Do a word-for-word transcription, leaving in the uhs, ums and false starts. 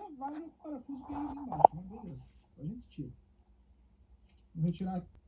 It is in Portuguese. até vai no parafuso que é ali embaixo, mas beleza, a gente tira. Vou retirar aqui.